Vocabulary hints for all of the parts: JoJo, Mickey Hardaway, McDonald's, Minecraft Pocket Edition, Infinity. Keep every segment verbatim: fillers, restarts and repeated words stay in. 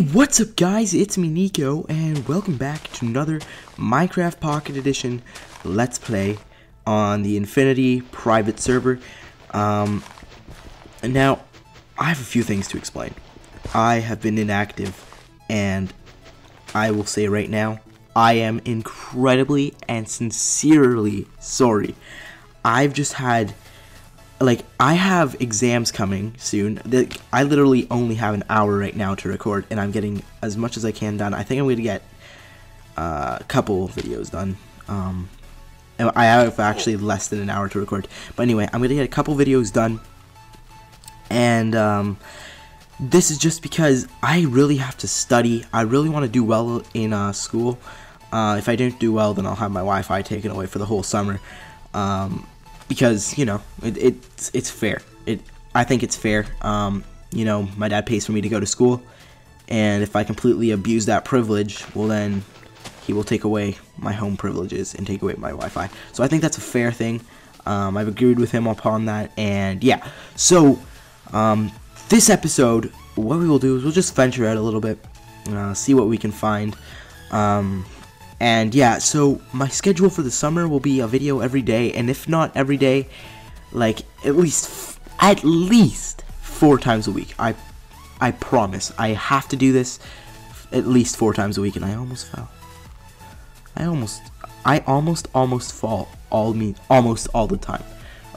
Hey, what's up guys, it's me Nico, and welcome back to another Minecraft Pocket Edition Let's Play on the Infinity private server. Um, now, I have a few things to explain. I have been inactive, and I will say right now, I am incredibly and sincerely sorry. I've just had... Like, I have exams coming soon. I literally only have an hour right now to record, and I'm getting as much as I can done. I think I'm going to get uh, a couple videos done. Um, I have actually less than an hour to record. But anyway, I'm going to get a couple videos done. And um, this is just because I really have to study. I really want to do well in uh, school. Uh, if I don't do well, then I'll have my Wi-Fi taken away for the whole summer. Um... Because, you know, it, it's, it's fair. It I think it's fair. Um, you know, my dad pays for me to go to school. And if I completely abuse that privilege, well then, he will take away my home privileges and take away my Wi-Fi. So I think that's a fair thing. Um, I've agreed with him upon that. And yeah, so um, this episode, what we will do is we'll just venture out a little bit. Uh, see what we can find. Um... And yeah, so my schedule for the summer will be a video every day, and if not every day, like at least at least four times a week. I I promise. I have to do this at least four times a week, and I almost fell. I almost I almost almost fall all me almost all the time.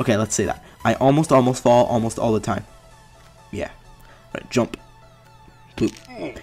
Okay, let's say that. I almost almost fall almost all the time. Yeah. Right, jump. Boop.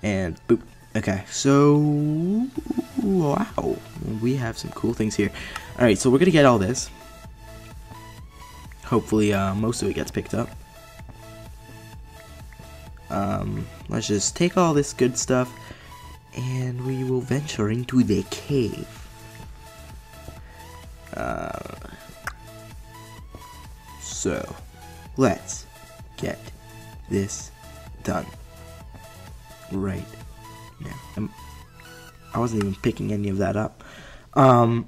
And boop. Okay, so wow, we have some cool things here. All right, so we're gonna get all this. Hopefully, uh, most of it gets picked up. Um, let's just take all this good stuff, and we will venture into the cave. Uh, so let's get this done right now. I'm, I wasn't even picking any of that up. Um,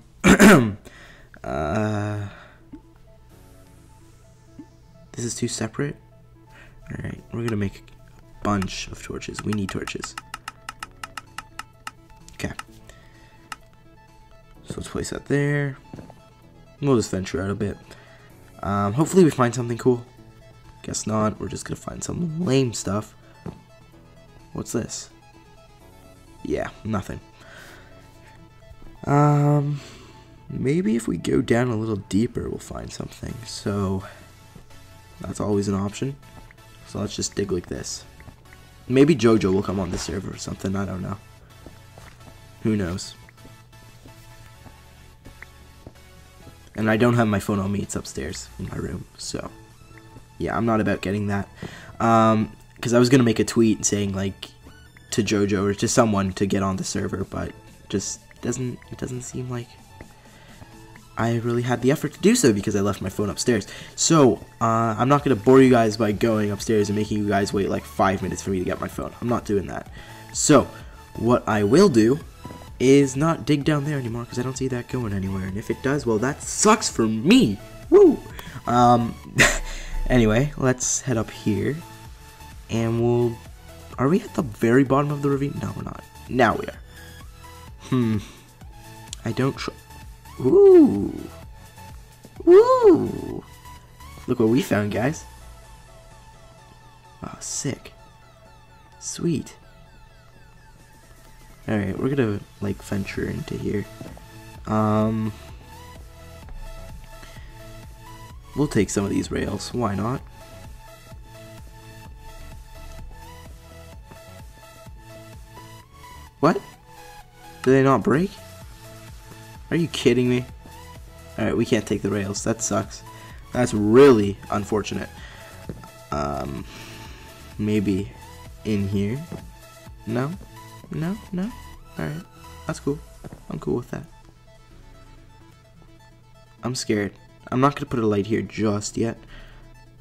uh, this is two separate. All right, we're gonna make a bunch of torches. We need torches. Okay. So let's place that there. We'll just venture out a bit. Um, hopefully we find something cool. Guess not. We're just gonna find some lame stuff. What's this? Yeah, nothing. Um, maybe if we go down a little deeper, we'll find something. So, that's always an option. So let's just dig like this. Maybe JoJo will come on this server or something, I don't know. Who knows? And I don't have my phone on me, it's upstairs in my room, so. Yeah, I'm not about getting that. Um, because I was gonna make a tweet saying, like, to JoJo or to someone to get on the server, but just doesn't it doesn't seem like I really had the effort to do so because I left my phone upstairs. So uh, I'm not gonna bore you guys by going upstairs and making you guys wait like five minutes for me to get my phone. I'm not doing that. So what I will do is not dig down there anymore because I don't see that going anywhere, and if it does, well, that sucks for me. Woo. Um. Anyway, let's head up here, and we'll. Are we at the very bottom of the ravine? No, we're not. Now we are. Hmm. I don't tr- Ooh. Ooh. Look what we found, guys. Oh, sick. Sweet. Alright, we're gonna, like, venture into here. Um. We'll take some of these rails. Why not? What? Do they not break? Are you kidding me? Alright, we can't take the rails. That sucks. That's really unfortunate. Um, maybe in here? No? No? No? Alright. That's cool. I'm cool with that. I'm scared. I'm not going to put a light here just yet.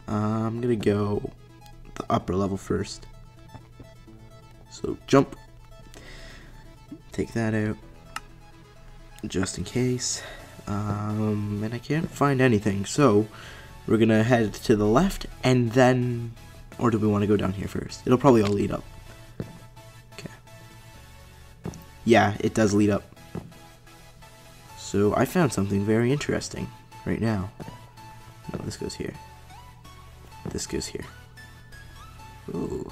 Uh, I'm going to go the upper level first. So, jump. Take that out, just in case, um, and I can't find anything, so we're gonna head to the left, and then, or do we want to go down here first? It'll probably all lead up. yeah, it does lead up. So I found something very interesting right now. No, this goes here. This goes here. Ooh.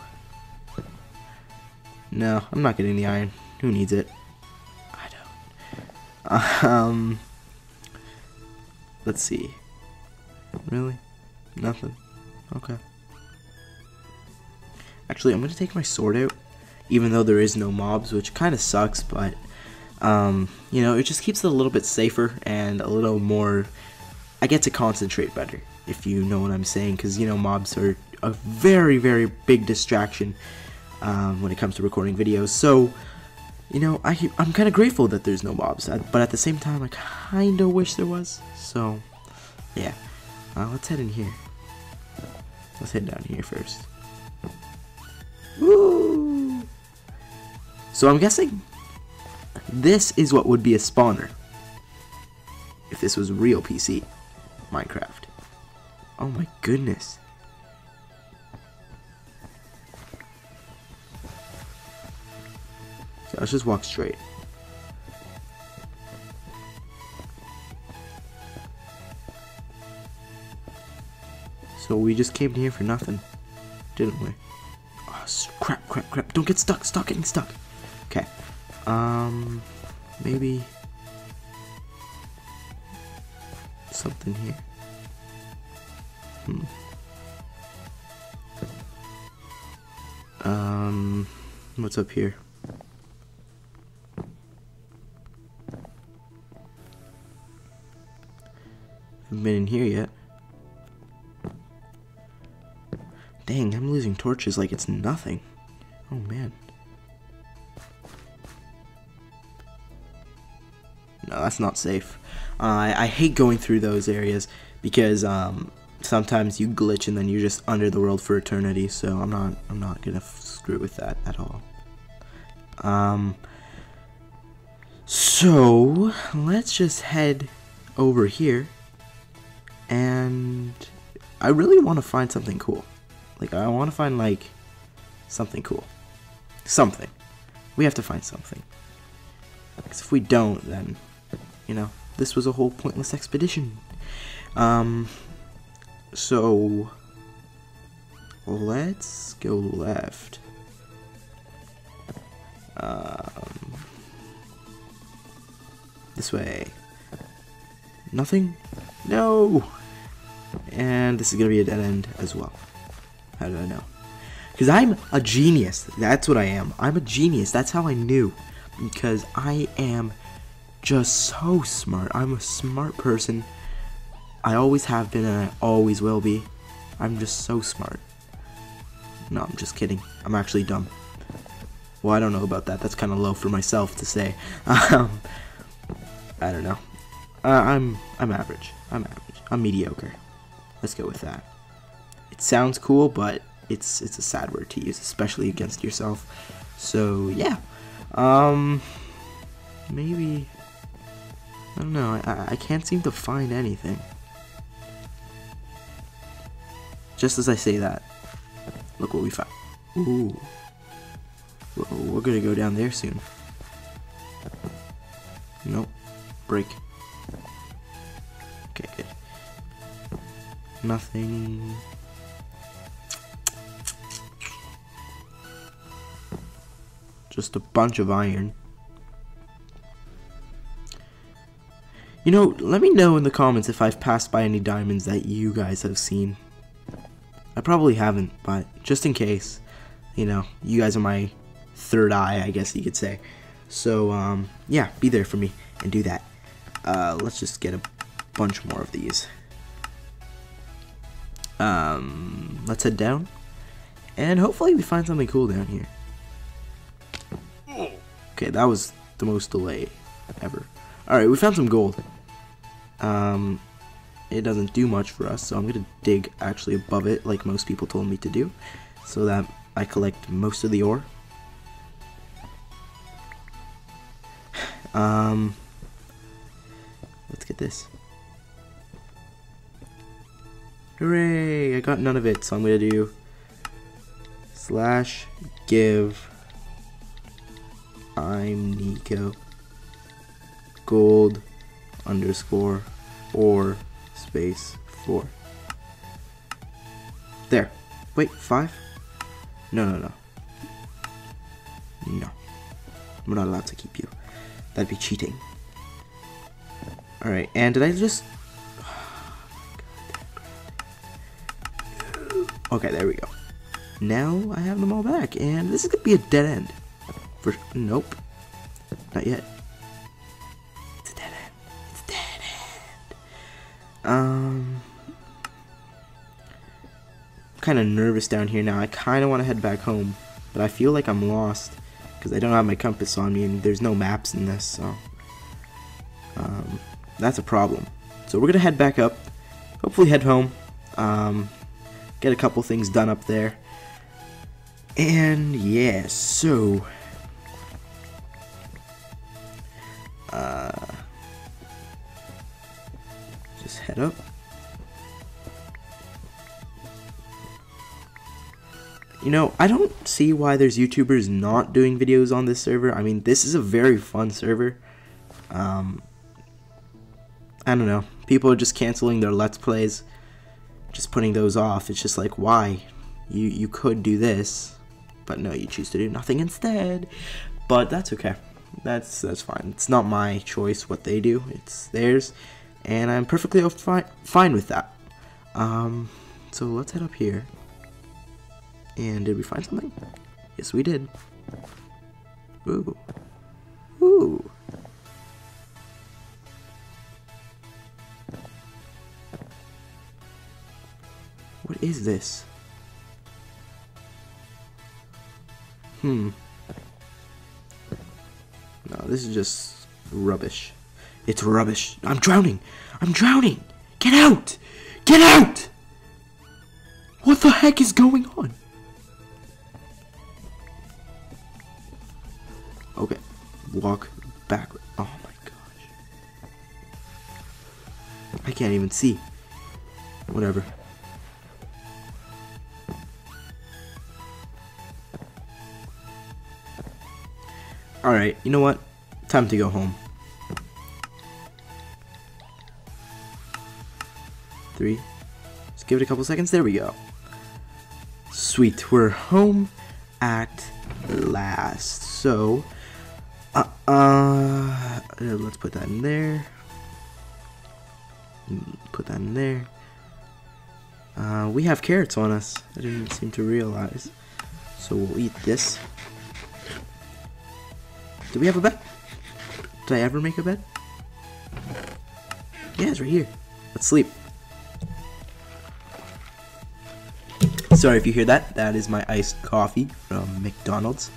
No, I'm not getting the iron. Who needs it? I don't. Um. Let's see. Really? Nothing. Okay. Actually, I'm gonna take my sword out, even though there is no mobs, which kind of sucks, but um, you know, it just keeps it a little bit safer and a little more. I get to concentrate better, if you know what I'm saying, because you know mobs are a very, very big distraction um, when it comes to recording videos. So, you know, I I'm kind of grateful that there's no mobs, but at the same time, I kind of wish there was. So, yeah, uh, let's head in here. Let's head down here first. Woo! So I'm guessing this is what would be a spawner if this was real P C Minecraft. Oh my goodness. So let's just walk straight. So we just came here for nothing, didn't we? Oh, crap, crap, crap. Don't get stuck. Stop getting stuck. Okay. Um, maybe something here. Hmm. Um, what's up here? Haven't been in here yet. Dang, I'm losing torches like it's nothing. Oh man. No, that's not safe. Uh, I, I hate going through those areas because um, sometimes you glitch and then you're just under the world for eternity. So I'm not, I'm not gonna f screw with that at all. Um. So let's just head over here, and I really want to find something cool. Like I want to find like something cool. Something. We have to find something. Because if we don't, then, you know, this was a whole pointless expedition. Um, so, let's go left. Um, this way. Nothing? No! And this is going to be a dead end as well. How did I know? Because I'm a genius. That's what I am. I'm a genius. That's how I knew. Because I am just so smart. I'm a smart person. I always have been and I always will be. I'm just so smart. No, I'm just kidding. I'm actually dumb. Well, I don't know about that. That's kind of low for myself to say. Um, I don't know. Uh, I'm I'm average. I'm average. I'm mediocre. Let's go with that. It sounds cool, but it's it's a sad word to use, especially against yourself. So, yeah. Um, maybe, I don't know, I, I can't seem to find anything. Just as I say that, look what we found. Ooh, we're gonna go down there soon. Nope, break. Okay, good. Nothing. Just a bunch of iron. You know, let me know in the comments if I've passed by any diamonds that you guys have seen. I probably haven't, but just in case, you know, you guys are my third eye, I guess you could say. So, um, yeah, be there for me and do that. Uh, let's just get a bunch more of these. Um, let's head down, and hopefully we find something cool down here. Okay, that was the most delay ever. Alright, we found some gold. Um, it doesn't do much for us, so I'm going to dig actually above it like most people told me to do. So that I collect most of the ore. Um, let's get this. Hooray! I got none of it, so I'm going to do slash give... I'm Nico. Gold underscore or space four. There. Wait, five? No, no, no. No. We're not allowed to keep you. That'd be cheating. Alright, and did I just... Okay, there we go. Now I have them all back, and this is gonna be a dead end. For nope, not yet. It's a dead end. It's a dead end. Um, I'm kind of nervous down here now. I kind of want to head back home, but I feel like I'm lost because I don't have my compass on me, and there's no maps in this, so um, that's a problem. So we're gonna head back up. Hopefully, head home. Um. Get a couple things done up there. And yeah, so uh, just head up. You know, I don't see why there's YouTubers not doing videos on this server. I mean, this is a very fun server. Um, I don't know. People are just canceling their Let's Plays. Just putting those off. It's just like, why? You you could do this, but no, you choose to do nothing instead. But that's okay. That's that's fine. It's not my choice what they do. It's theirs, and I'm perfectly fine fine with that. Um, so let's head up here. And did we find something? Yes, we did. Ooh, ooh. What is this? Hmm. No, this is just rubbish. It's rubbish. I'm drowning! I'm drowning! Get out! Get out! What the heck is going on? Okay. Walk backward. Oh my gosh. I can't even see. Whatever. Alright, you know what? Time to go home. Three. Just give it a couple seconds. There we go. Sweet. We're home at last. So, uh, uh, let's put that in there. Put that in there. Uh, we have carrots on us. I didn't seem to realize. So we'll eat this. Do we have a bed? Did I ever make a bed? Yeah, it's right here. Let's sleep. Sorry if you hear that. That is my iced coffee from McDonald's.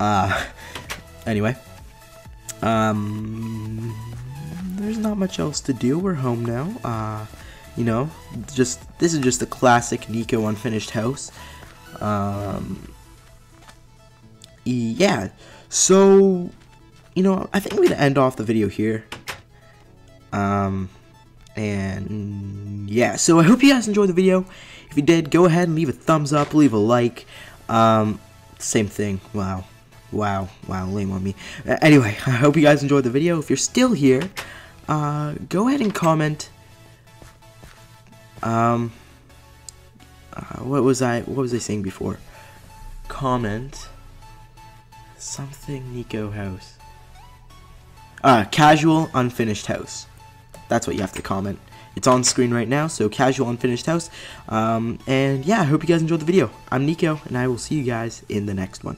Uh, anyway. Um, there's not much else to do. We're home now. Uh, you know, just this is just a classic Nico unfinished house. Um, yeah. So, you know, I think I'm going to end off the video here. Um, and yeah, so I hope you guys enjoyed the video. If you did, go ahead and leave a thumbs up, leave a like. Um, same thing. Wow. Wow. Wow. Lame on me. Uh, anyway, I hope you guys enjoyed the video. If you're still here, uh, go ahead and comment. Um, uh, what was I, what was I saying before? Comment. Something Nico house. Uh, casual unfinished house. That's what you have to comment. It's on screen right now, so casual unfinished house. Um, and yeah, I hope you guys enjoyed the video. I'm Nico, and I will see you guys in the next one.